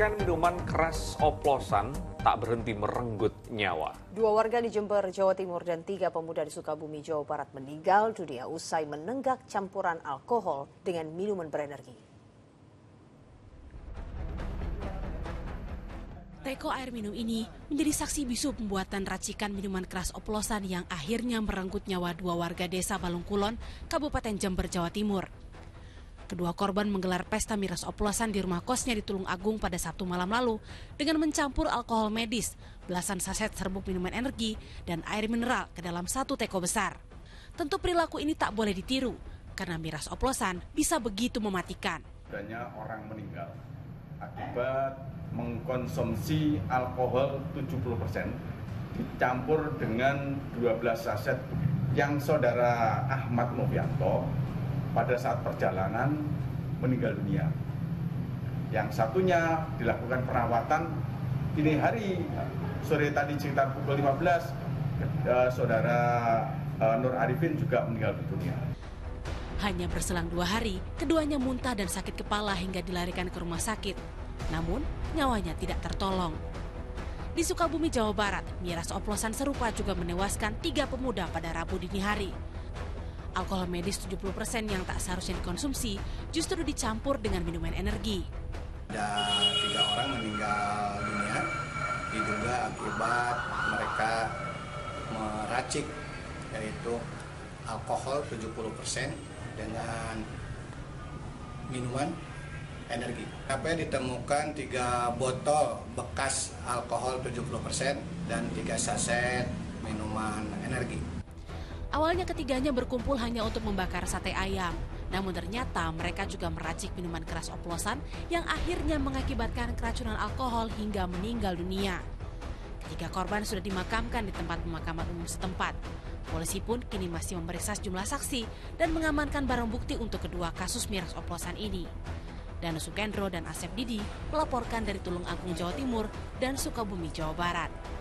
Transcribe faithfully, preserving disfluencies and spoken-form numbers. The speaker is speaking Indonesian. Ikan minuman keras oplosan tak berhenti merenggut nyawa. Dua warga di Jember, Jawa Timur dan tiga pemuda di Sukabumi, Jawa Barat meninggal dunia usai menenggak campuran alkohol dengan minuman berenergi. Teko air minum ini menjadi saksi bisu pembuatan racikan minuman keras oplosan yang akhirnya merenggut nyawa dua warga desa Balungkulon, Kabupaten Jember, Jawa Timur. Kedua korban menggelar pesta miras oplosan di rumah kosnya di Tulungagung pada Sabtu malam lalu dengan mencampur alkohol medis, belasan saset serbuk minuman energi, dan air mineral ke dalam satu teko besar. Tentu perilaku ini tak boleh ditiru, karena miras oplosan bisa begitu mematikan. Banyak orang meninggal akibat mengkonsumsi alkohol tujuh puluh persen dicampur dengan dua belas saset yang saudara Ahmad Mubianto pada saat perjalanan meninggal dunia. Yang satunya dilakukan perawatan dini hari, sore tadi sekitar pukul lima belas, saudara Nur Arifin juga meninggal dunia. Hanya berselang dua hari, keduanya muntah dan sakit kepala hingga dilarikan ke rumah sakit. Namun, nyawanya tidak tertolong. Di Sukabumi, Jawa Barat, miras oplosan serupa juga menewaskan tiga pemuda pada Rabu dini hari. Alkohol medis tujuh puluh persen yang tak seharusnya dikonsumsi justru dicampur dengan minuman energi. Ada tiga orang meninggal dunia diduga akibat mereka meracik, yaitu alkohol tujuh puluh persen dengan minuman energi. Sampai ditemukan tiga botol bekas alkohol tujuh puluh persen dan tiga saset minuman energi. Awalnya ketiganya berkumpul hanya untuk membakar sate ayam. Namun ternyata mereka juga meracik minuman keras oplosan yang akhirnya mengakibatkan keracunan alkohol hingga meninggal dunia. Ketiga korban sudah dimakamkan di tempat pemakaman umum setempat. Polisi pun kini masih memeriksa sejumlah saksi dan mengamankan barang bukti untuk kedua kasus miras oplosan ini. Danu Sugendro dan Asep Didi melaporkan dari Tulungagung, Jawa Timur dan Sukabumi, Jawa Barat.